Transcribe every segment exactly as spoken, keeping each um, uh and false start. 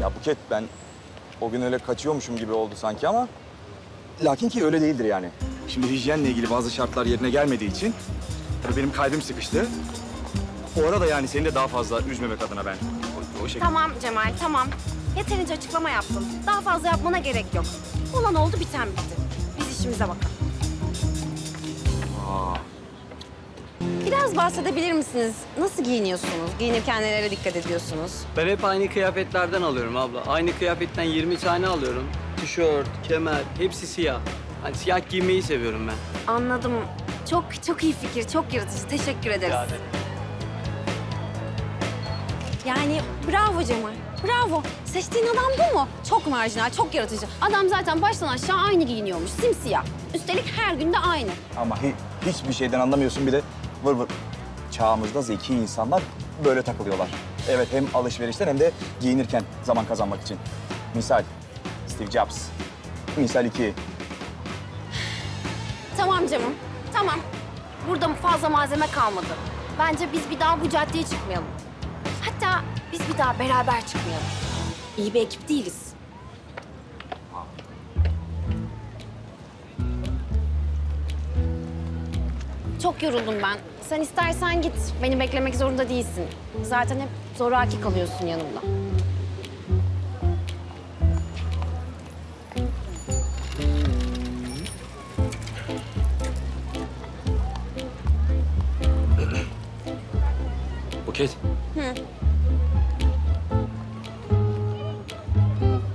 Ya Buket, ben o gün öyle kaçıyormuşum gibi oldu sanki ama... Lakin ki öyle değildir yani. Şimdi hijyenle ilgili bazı şartlar yerine gelmediği için... Tabii benim kalbim sıkıştı. O arada yani seni de daha fazla üzmemek adına ben o, o şekilde... Tamam Cemal, tamam. Yeterince açıklama yaptın. Daha fazla yapmana gerek yok. Olan oldu, biten bitti. Biz işimize bakalım. Aa. Biraz bahsedebilir misiniz? Nasıl giyiniyorsunuz? Giyinirken nelere dikkat ediyorsunuz? Ben hep aynı kıyafetlerden alıyorum abla. Aynı kıyafetten yirmi tane alıyorum. Tişört, kemer, hepsi siyah. Hani siyah giymeyi seviyorum ben. Anladım. Çok çok iyi fikir, çok yaratıcı. Teşekkür ederiz. Yani, yani bravo Cemal, bravo. Seçtiğin adam bu mu? Çok marjinal, çok yaratıcı. Adam zaten baştan aşağı aynı giyiniyormuş, simsiyah. Üstelik her gün de aynı. Ama hi hiçbir şeyden anlamıyorsun bir de. Vır vır. Çağımızda zeki insanlar böyle takılıyorlar. Evet, hem alışverişten hem de giyinirken zaman kazanmak için. Misal Steve Jobs. Misal iki. Tamam canım, tamam. Burada fazla malzeme kalmadı. Bence biz bir daha bu caddeye çıkmayalım. Hatta biz bir daha beraber çıkmayalım. İyi bir ekip değiliz. Çok yoruldum ben. Sen istersen git. Beni beklemek zorunda değilsin. Zaten hep zoraki kalıyorsun yanımda. Buket. Hı.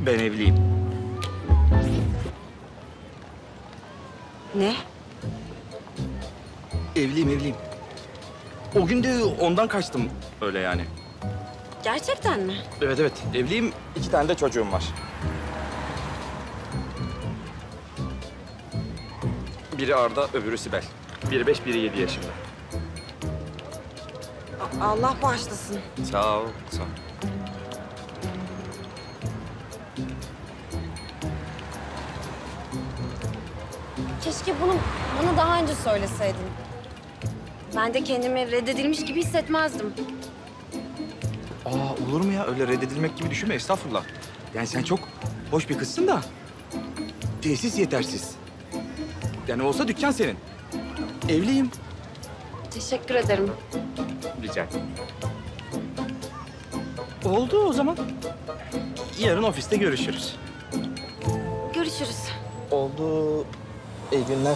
Ben evliyim. Ne? Evliyim, evliyim. O gün de ondan kaçtım öyle yani. Gerçekten mi? Evet, evet. Evliyim. İki tane de çocuğum var. Biri Arda, öbürü Sibel. Biri beş, biri yedi yaşında. Allah bağışlasın. Sağ ol, sağ ol. Keşke bunu bana daha önce söyleseydin. Ben de kendimi reddedilmiş gibi hissetmezdim. Aa, olur mu ya? Öyle reddedilmek gibi düşünme, estağfurullah. Yani sen çok hoş bir kızsın da... ...tesis yetersiz. Yani olsa dükkan senin. Evliyim. Teşekkür ederim. Rica ederim. Oldu o zaman. Yarın ofiste görüşürüz. Görüşürüz. Oldu. İyi günler.